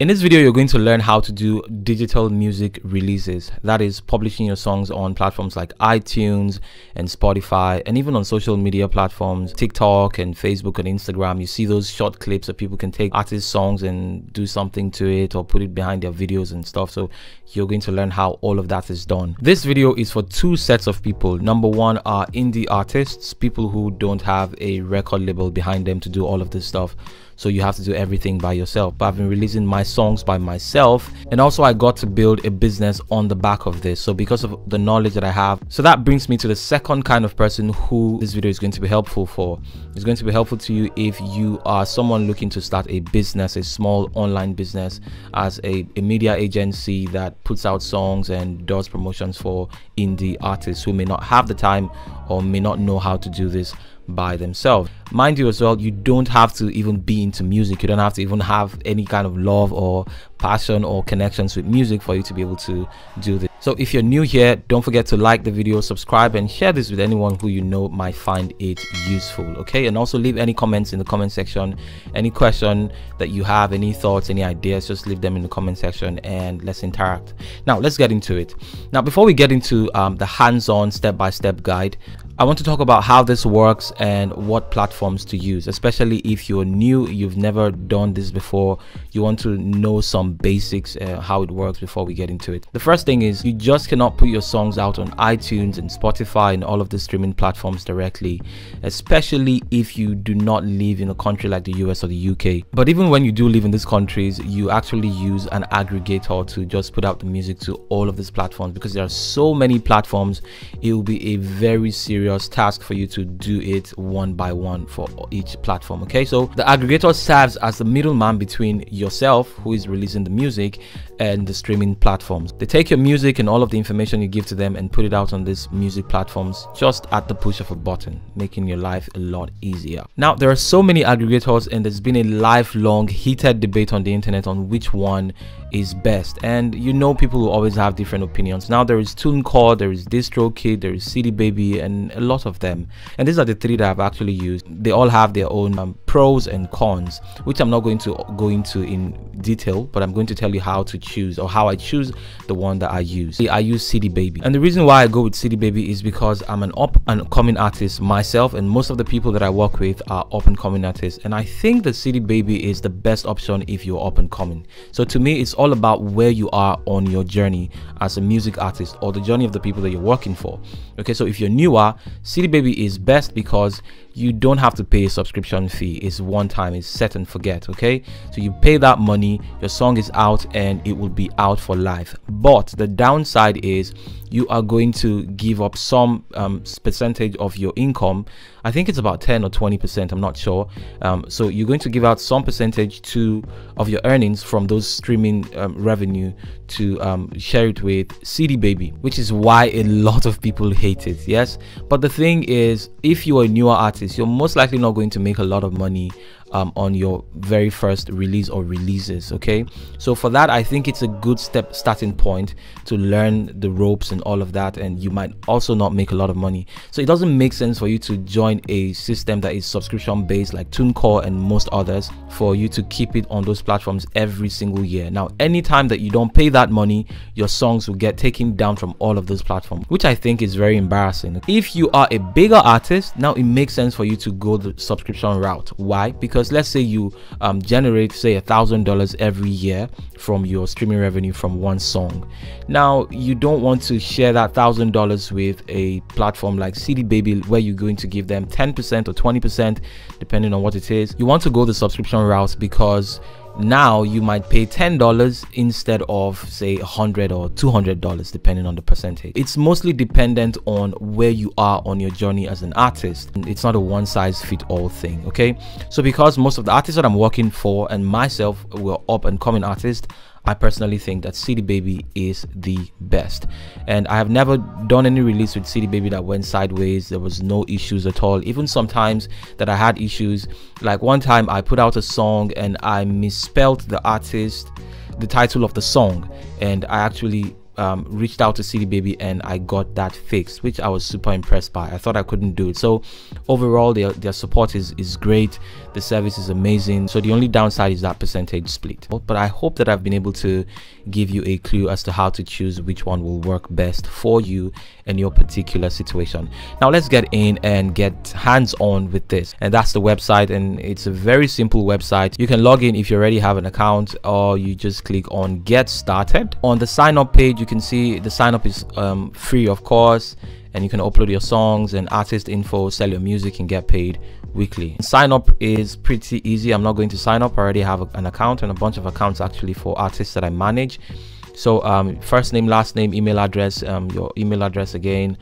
In this video, you're going to learn how to do digital music releases, that is publishing your songs on platforms like iTunes and Spotify, and even on social media platforms, TikTok and Facebook and Instagram. You see those short clips that people can take artist songs and do something to it or put it behind their videos and stuff. So you're going to learn how all of that is done. This video is for two sets of people. Number one are indie artists, people who don't have a record label behind them to do all of this stuff. So you have to do everything by yourself. But I've been releasing my songs by myself, and also I got to build a business on the back of this, so because of the knowledge that I have. So that brings me to the second kind of person who this video is going to be helpful for. It's going to be helpful to you if you are someone looking to start a business, a small online business, as a media agency that puts out songs and does promotions for indie artists who may not have the time or may not know how to do this by themselves. Mind you as well, you don't have to even be into music. You don't have to even have any kind of love or passion or connections with music for you to be able to do this. So if you're new here, don't forget to like the video, subscribe, and share this with anyone who you know might find it useful. Okay, and also leave any comments in the comment section. Any question that you have, any thoughts, any ideas, just leave them in the comment section and let's interact. Now let's get into it. Now before we get into the hands-on step-by-step guide, I want to talk about how this works and what platforms to use, especially if you're new, you've never done this before, you want to know some basics, how it works before we get into it. The first thing is you just cannot put your songs out on iTunes and Spotify and all of the streaming platforms directly, especially if you do not live in a country like the US or the UK. But even when you do live in these countries, you actually use an aggregator to just put out the music to all of these platforms, because there are so many platforms, it will be a very serious task for you to do it one by one for each platform. Okay, so the aggregator serves as the middleman between yourself, who is releasing the music, and the streaming platforms. They take your music and all of the information you give to them and put it out on these music platforms just at the push of a button, making your life a lot easier. Now there are so many aggregators, and there's been a lifelong heated debate on the internet on which one is best, and you know, people will always have different opinions. Now there is TuneCore, there is DistroKid, there is CD Baby, and a lot of them, and these are the three that I've actually used. They all have their own pros and cons, which I'm not going to go into in detail, but I'm going to tell you how to choose, or how I choose the one that I use. I use CD Baby, and the reason why I go with CD Baby is because I'm an up and coming artist myself, and most of the people that I work with are up and coming artists, and I think the CD Baby is the best option if you're up and coming. So to me, it's all about where you are on your journey as a music artist, or the journey of the people that you're working for. Okay, so if you're newer, CD Baby is best because you don't have to pay a subscription fee. It's one time, it's set and forget. Okay, so you pay that money, your song is out, and it will be out for life. But the downside is you are going to give up some percentage of your income. I think it's about 10% or 20%, I'm not sure. So you're going to give out some percentage of your earnings from those streaming revenue to share it with CD Baby, which is why a lot of people hate it. Yes, but the thing is, if you are a newer artist, you're most likely not going to make a lot of money on your very first release or releases. Okay, so for that, I think it's a good starting point to learn the ropes and all of that, and you might also not make a lot of money. So it doesn't make sense for you to join a system that is subscription based like TuneCore and most others, for you to keep it on those platforms every single year. Now anytime that you don't pay that money, your songs will get taken down from all of those platforms, which I think is very embarrassing. If you are a bigger artist, now it makes sense for you to go the subscription route. Why? Because let's say you generate, say, $1,000 every year from your streaming revenue from one song. Now you don't want to share that $1,000 with a platform like CD Baby, where you're going to give them 10% or 20%, depending on what it is. You want to go the subscription route, because now you might pay $10 instead of, say, $100 or $200, depending on the percentage. It's mostly dependent on where you are on your journey as an artist. It's not a one-size-fits-all thing. Okay, so because most of the artists that I'm working for and myself were up and coming artists, I personally think that CD Baby is the best, and I have never done any release with CD Baby that went sideways. There was no issues at all. Even sometimes that I had issues, like one time I put out a song and I misspelled the title of the song, and I actually reached out to CD Baby and I got that fixed, which I was super impressed by. I thought I couldn't do it. So overall, their support is great. The service is amazing. So the only downside is that percentage split. But I hope that I've been able to give you a clue as to how to choose which one will work best for you and your particular situation. Now let's get in and get hands-on with this. And that's the website, and it's a very simple website. You can log in if you already have an account, or you just click on get started. On the sign up page, you can see the sign up is free, of course, and you can upload your songs and artist info, sell your music and get paid weekly. Sign up is pretty easy. I'm not going to sign up. I already have an account and a bunch of accounts actually for artists that I manage. So first name, last name, email address, your email address again,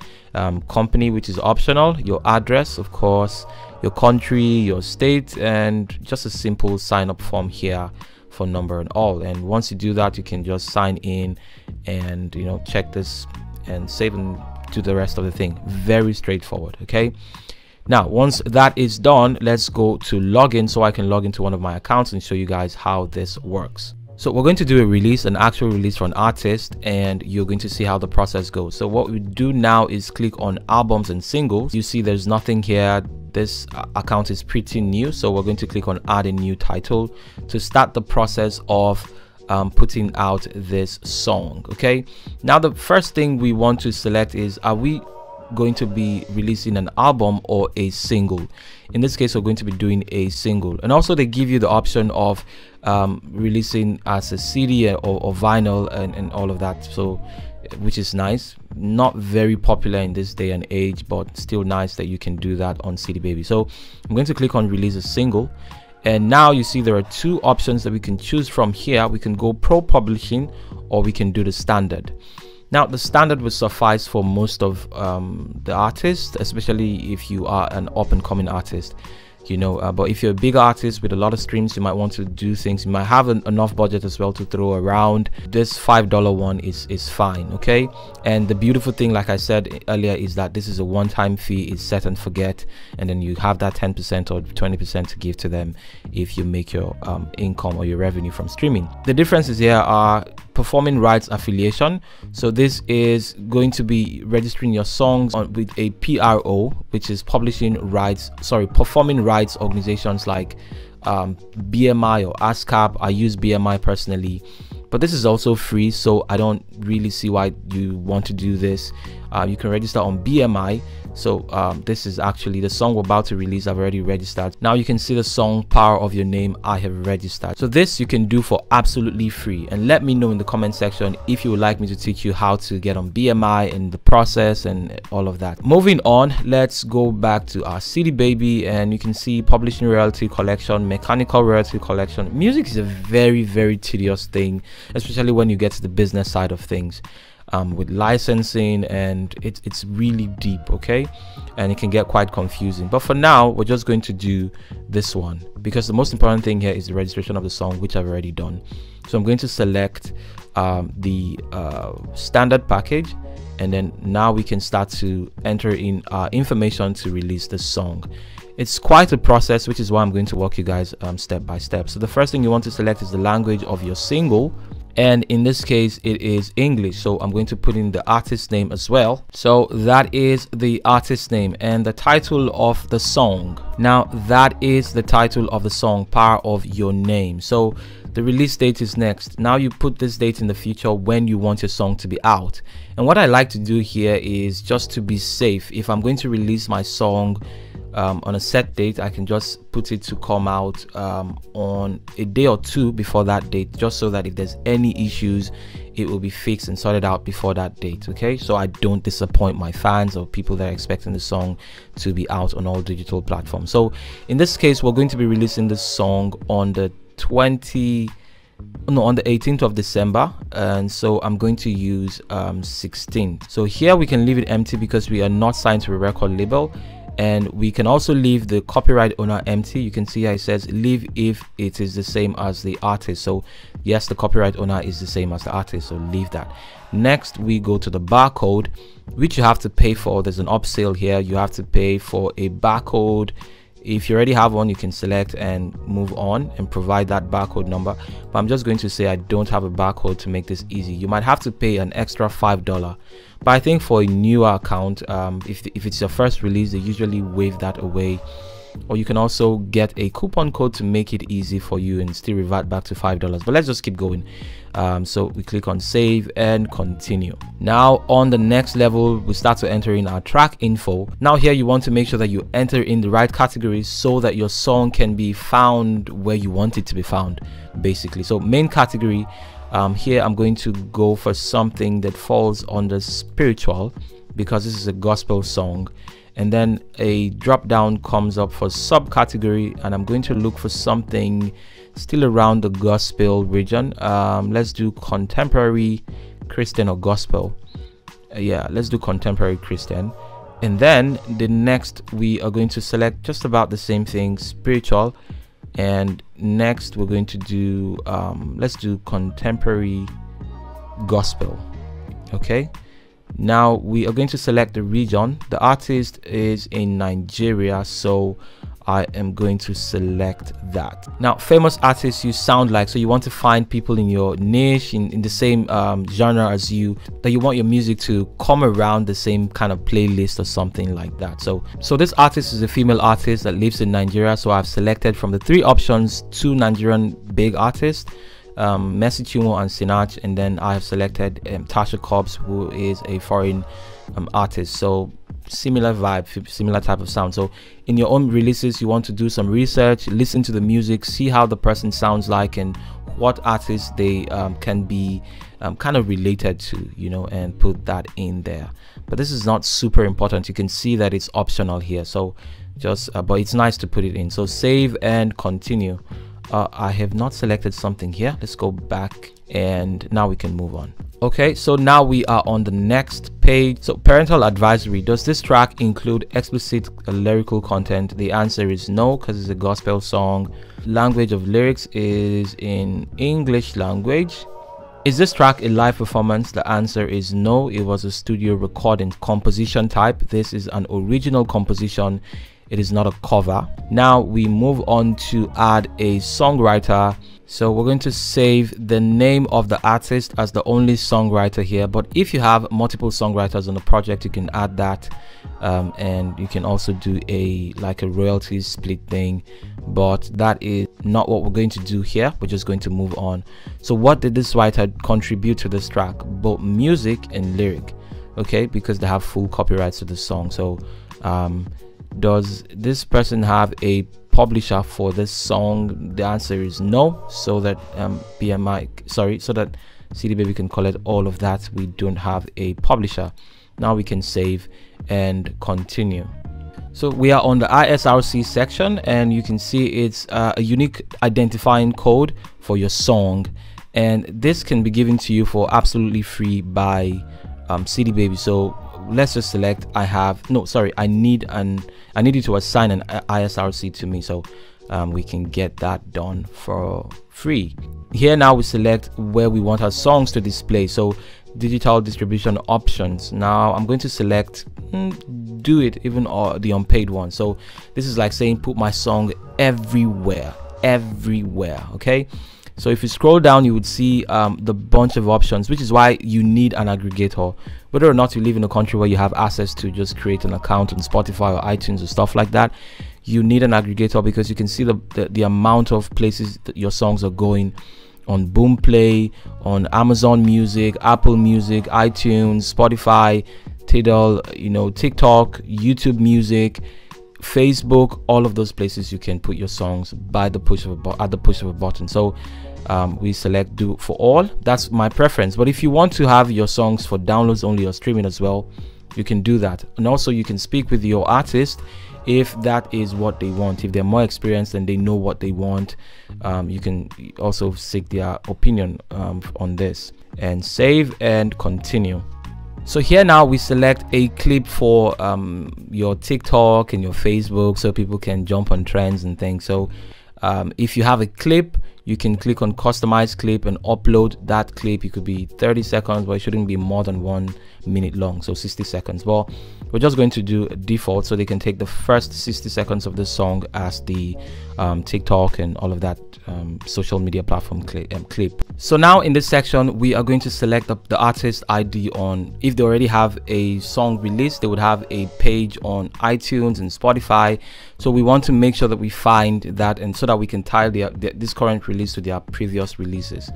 company, which is optional, your address, of course, your country, your state, and just a simple sign up form here, phone number and all. And once you do that, you can just sign in and, you know, check this and save and do the rest of the thing. Very straightforward. Okay. Now, once that is done, let's go to login so I can log into one of my accounts and show you guys how this works. So we're going to do a release, an actual release for an artist, and you're going to see how the process goes. So what we do now is click on albums and singles. You see there's nothing here. This account is pretty new. So we're going to click on add a new title to start the process of putting out this song. Okay. Now, the first thing we want to select is, are we going to be releasing an album or a single? In this case, we're going to be doing a single. And also they give you the option of releasing as a CD or vinyl and all of that, so which is nice. Not very popular in this day and age, but still nice that you can do that on CD Baby. So I'm going to click on release a single, and now you see there are two options that we can choose from here. We can go pro publishing, or we can do the standard. Now, the standard would suffice for most of the artists, especially if you are an up-and-coming artist, you know. But if you're a big artist with a lot of streams, you might want to do things. You might have enough budget as well to throw around. This $5 one is fine, okay? And the beautiful thing, like I said earlier, is that this is a one-time fee. It's set and forget, and then you have that 10% or 20% to give to them if you make your income or your revenue from streaming. The differences here are performing rights affiliation. So this is going to be registering your songs with a PRO, which is performing rights organizations like BMI or ASCAP. I use BMI personally, but this is also free, so I don't really see why you want to do this. You can register on BMI. So this is actually the song we're about to release. I've already registered. Now you can see the song Power of Your Name, I have registered. So this you can do for absolutely free. And let me know in the comment section if you would like me to teach you how to get on BMI and the process and all of that. Moving on, let's go back to our CD Baby, and you can see publishing royalty collection, mechanical royalty collection. Music is a very, very tedious thing, especially when you get to the business side of things. With licensing, and it's really deep, okay, and it can get quite confusing. But for now, we're just going to do this one because the most important thing here is the registration of the song, which I've already done. So I'm going to select the standard package, and then now we can start to enter in our information to release the song. It's quite a process, which is why I'm going to walk you guys step by step. So the first thing you want to select is the language of your single, and in this case it is English. So I'm going to put in the artist name as well. So that is the artist name and the title of the song. Now that is the title of the song, Power of Your Name. So the release date is next. Now you put this date in the future when you want your song to be out. And what I like to do here is just to be safe. If I'm going to release my song on a set date, I can just put it to come out on a day or two before that date, just so that if there's any issues, it will be fixed and sorted out before that date, okay? So I don't disappoint my fans or people that are expecting the song to be out on all digital platforms. So in this case, we're going to be releasing this song on the 18th of December, and so I'm going to use 16th. So here we can leave it empty because we are not signed to a record label. And we can also leave the copyright owner empty. You can see here it says leave if it is the same as the artist. So yes, the copyright owner is the same as the artist, so leave that. Next, we go to the barcode, which you have to pay for. There's an upsell here. You have to pay for a barcode. If you already have one, you can select and move on and provide that barcode number. But I'm just going to say I don't have a barcode to make this easy. You might have to pay an extra $5. But I think for a newer account, if it's your first release, they usually waive that away or you can also get a coupon code to make it easy for you and still revert back to $5. But let's just keep going. So we click on save and continue. Now on the next level, we start to enter in our track info. Now here you want to make sure that you enter in the right categories so that your song can be found where you want it to be found, basically. So main category, here I'm going to go for something that falls under spiritual, because this is a gospel song. And then a drop down comes up for subcategory, and I'm going to look for something still around the gospel region. Let's do contemporary Christian or gospel. Yeah, let's do contemporary Christian. And then the next, we are going to select just about the same thing, spiritual. And next we're going to do let's do contemporary gospel. Okay, now we are going to select the region. The artist is in Nigeria, so I am going to select that. Now famous artists you sound like, so you want to find people in your niche, in the same genre as you, that you want your music to come around the same kind of playlist or something like that. So this artist is a female artist that lives in Nigeria, so I've selected from the three options 2 Nigerian big artists, Mercy Chinwo and Sinach, and then I have selected Tasha Cobbs, who is a foreign artist. So similar vibe, similar type of sound. So in your own releases, you want to do some research, listen to the music, see how the person sounds like and what artists they can be kind of related to, you know, and put that in there. But this is not super important. You can see that it's optional here, so just but it's nice to put it in. So save and continue. I have not selected something here. Let's go back, and now we can move on. Okay, so now we are on the next page. So parental advisory, does this track include explicit lyrical content? The answer is no, because it's a gospel song. Language of lyrics is in English language. Is this track a live performance? The answer is no, it was a studio recording. Composition type, this is an original composition. It is not a cover. Now we move on to add a songwriter. So we're going to save the name of the artist as the only songwriter here. But if you have multiple songwriters on the project, you can add that. And you can also do like a royalty split thing. But that is not what we're going to do here. We're just going to move on. So what did this writer contribute to this track? Both music and lyric. Okay, because they have full copyrights to the song. So does this person have a publisher for this song? The answer is no, so that CD Baby can collect all of that. We don't have a publisher. Now we can save and continue. So we are on the ISRC section, and you can see it's a unique identifying code for your song, and this can be given to you for absolutely free by CD Baby. So let's just select I need you to assign an ISRC to me, so we can get that done for free. Here now we select where we want our songs to display, so digital distribution options. Now I'm going to select do it even or the unpaid one. So this is like saying put my song everywhere. Okay, so if you scroll down, you would see the bunch of options, which is why you need an aggregator. Whether or not you live in a country where you have access to just create an account on Spotify or iTunes or stuff like that, you need an aggregator, because you can see the amount of places that your songs are going on. Boomplay, on Amazon Music, Apple Music, iTunes, Spotify, Tiddle, you know, TikTok, YouTube Music, Facebook, all of those places you can put your songs by the push of a button. So we select do for all. That's my preference, but if you want to have your songs for downloads only or streaming as well, you can do that. And also you can speak with your artist if that is what they want. If they're more experienced and they know what they want, you can also seek their opinion on this, and save and continue. So here now we select a clip for your TikTok and your Facebook, so people can jump on trends and things. So if you have a clip, you can click on customize clip and upload that clip. It could be 30 seconds, but it shouldn't be more than 1 minute long, so 60 seconds. Well, we're just going to do a default so they can take the first 60 seconds of the song as the TikTok and all of that social media platform clip. So now in this section, we are going to select the artist ID on, if they already have a song released, they would have a page on iTunes and Spotify. So we want to make sure that we find that, and so that we can tie this current release to their previous releases.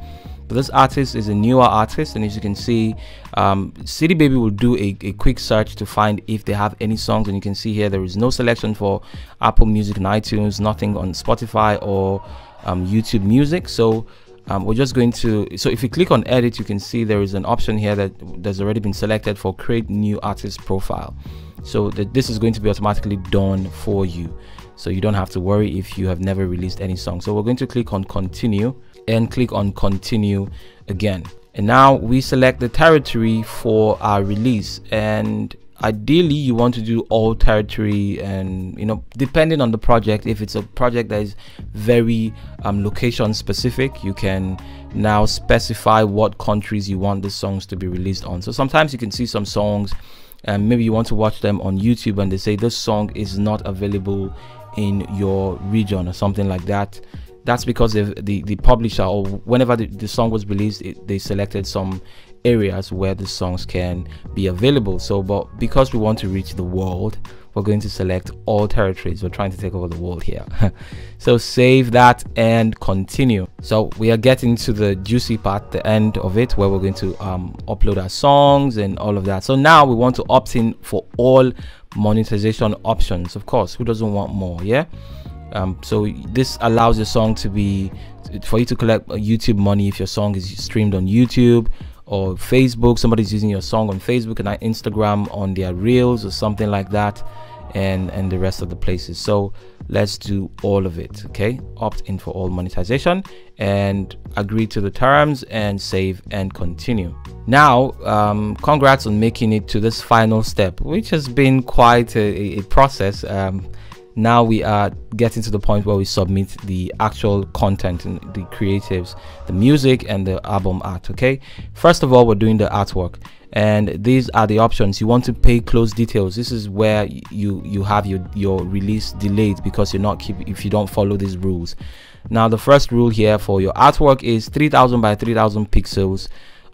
But this artist is a newer artist, and as you can see, CD Baby will do a quick search to find if they have any songs, and you can see here there is no selection for Apple Music and iTunes, nothing on Spotify or YouTube Music. So we're just going to, so if you click on edit, you can see there is an option here that there's already been selected for create new artist profile. So this is going to be automatically done for you, so you don't have to worry if you have never released any song. So we're going to click on continue and click on continue again, and now we select the territory for our release. And ideally you want to do all territory, and you know, depending on the project, if it's a project that is very location specific, you can now specify what countries you want the songs to be released on. So sometimes you can see some songs and maybe you want to watch them on YouTube, and they say this song is not available in your region or something like that. That's because the publisher, or whenever the song was released, they selected some areas where the songs can be available. So, but because we want to reach the world, we're going to select all territories. We're trying to take over the world here. So save that and continue. So we are getting to the juicy part, the end of it, where we're going to upload our songs and all of that. So now we want to opt in for all monetization options. Of course, who doesn't want more? Yeah. So this allows your song to be, for you to collect YouTube money if your song is streamed on YouTube or Facebook, somebody's using your song on Facebook and Instagram on their reels or something like that, and the rest of the places. So let's do all of it. Okay, opt in for all monetization and agree to the terms and save and continue. Now congrats on making it to this final step, which has been quite a process. Now we are getting to the point where we submit the actual content and the creatives, the music and the album art. Okay, first of all, we're doing the artwork, and these are the options. You want to pay close details. This is where you have your release delayed because you're not if you don't follow these rules. Now the first rule here for your artwork is 3000 by 3000 pixels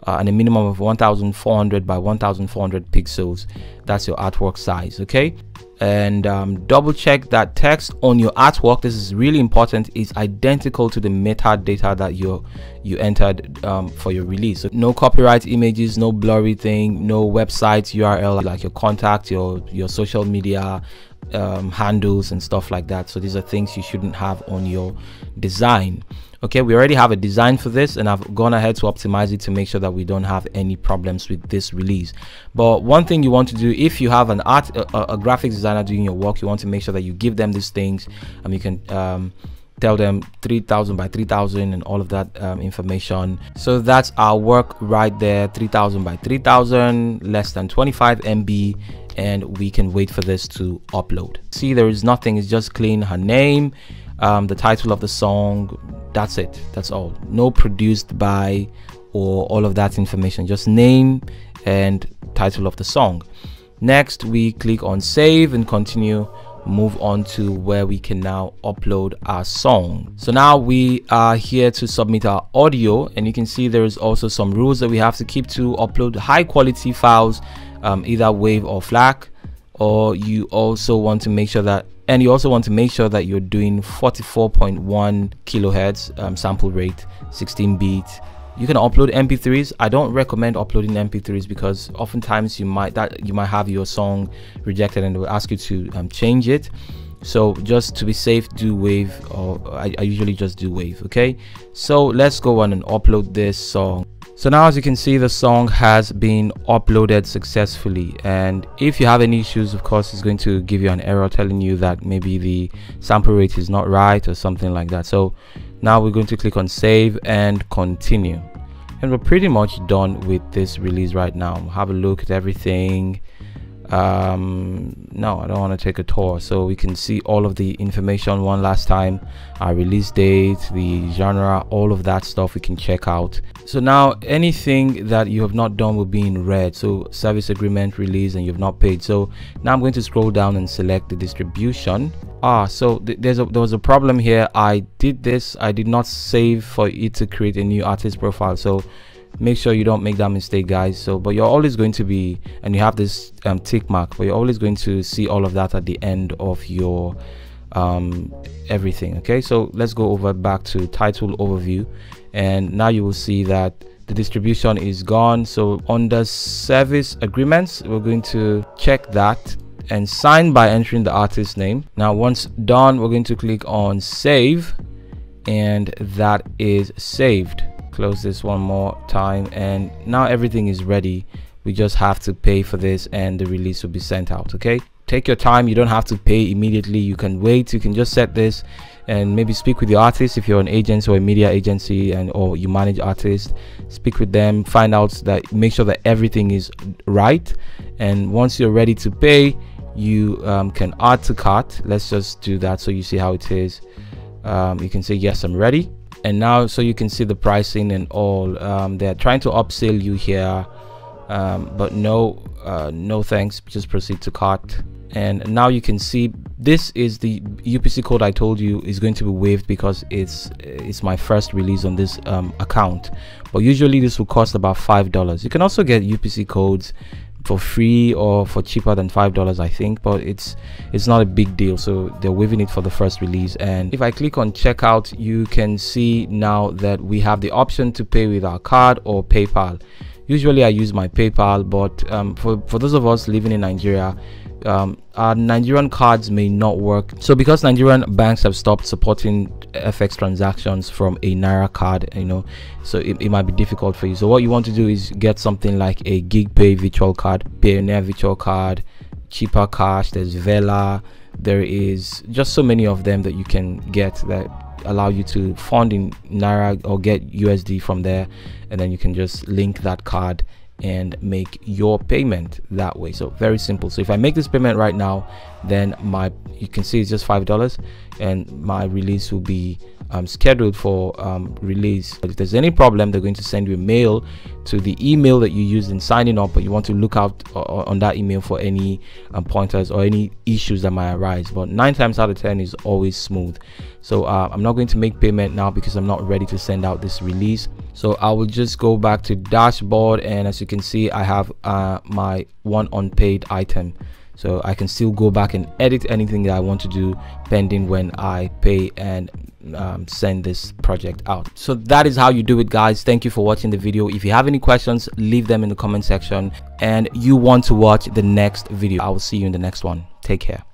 and a minimum of 1400 by 1400 pixels. That's your artwork size. Okay, and double check that text on your artwork, this is really important, is identical to the metadata that you entered for your release. So no copyright images, no blurry thing, no website URL like your contact, your social media handles and stuff like that. So these are things you shouldn't have on your design. Okay, we already have a design for this, and I've gone ahead to optimize it to make sure that we don't have any problems with this release. But one thing you want to do, if you have a graphic designer doing your work, you want to make sure that you give them these things, and you can tell them 3000 by 3000 and all of that information. So that's our work right there, 3000 by 3000, less than 25 MB, and we can wait for this to upload. See, there is nothing, it's just clean, her name, the title of the song, that's it, that's all. No produced by or all of that information, just name and title of the song. Next we click on save and continue, move on to where we can now upload our song. So now we are here to submit our audio, and you can see there is also some rules that we have to keep to upload high quality files, either WAV or FLAC, or you also want to make sure that you're doing 44.1 kilohertz sample rate, 16 bit. You can upload mp3s. I don't recommend uploading mp3s because oftentimes you might have your song rejected and they will ask you to change it. So just to be safe, do WAV, or I usually just do WAV. Okay, so let's go on and upload this song. So now as you can see, the song has been uploaded successfully, and if you have any issues, of course, it's going to give you an error telling you that maybe the sample rate is not right or something like that. So now we're going to click on save and continue, and we're pretty much done with this release right now. Have a look at everything. No, I don't want to take a tour, so we can see all of the information one last time, our release date, the genre, all of that stuff we can check out. So now anything that you have not done will be in red, so service agreement, release, and you've not paid. So now I'm going to scroll down and select the distribution, So there was a problem here. I did this, I did not save for it to create a new artist profile, so make sure you don't make that mistake, guys. So but you're always going to be, and you have this tick mark, but you're always going to see all of that at the end of your everything. Okay, so let's go over back to title overview, and now you will see that the distribution is gone. So under service agreements, we're going to check that and sign by entering the artist name. Now once done, we're going to click on save, and that is saved. Close this one more time, and now everything is ready. We just have to pay for this and the release will be sent out. Okay, take your time. You don't have to pay immediately. You can wait. You can just set this and maybe speak with the artist if you're an agent or a media agency, and or you manage artists. Speak with them, find out, that make sure that everything is right, and once you're ready to pay, you can add to cart. Let's just do that so you see how it is. You can say yes, I'm ready, and now so you can see the pricing and all. They're trying to upsell you here, but no thanks, just proceed to cart. And now you can see this is the UPC code I told you is going to be waived because it's my first release on this account, but usually this will cost about $5. You can also get UPC codes for free or for cheaper than $5, I think, but it's not a big deal. So they're waiving it for the first release. And if I click on checkout, you can see now that we have the option to pay with our card or PayPal. Usually I use my PayPal, but for those of us living in Nigeria, our Nigerian cards may not work. So because Nigerian banks have stopped supporting FX transactions from a Naira card, you know, so it might be difficult for you. So what you want to do is get something like a Gig Pay virtual card, Payoneer virtual card, cheaper cash. There's Vela. There is just so many of them that you can get that allow you to fund in Naira or get USD from there, and then you can just link that card and make your payment that way. So very simple. So if I make this payment right now, then you can see it's just $5, and my release will be scheduled for release. If there's any problem, they're going to send you a mail to the email that you used in signing up, but you want to look out on that email for any pointers or any issues that might arise. But 9 times out of 10 is always smooth. So I'm not going to make payment now because I'm not ready to send out this release. So I will just go back to dashboard, and as you can see, I have my one unpaid item. So I can still go back and edit anything that I want to do pending when I pay and send this project out. So that is how you do it, guys. Thank you for watching the video. If you have any questions, leave them in the comment section, and you want to watch the next video, I will see you in the next one. Take care.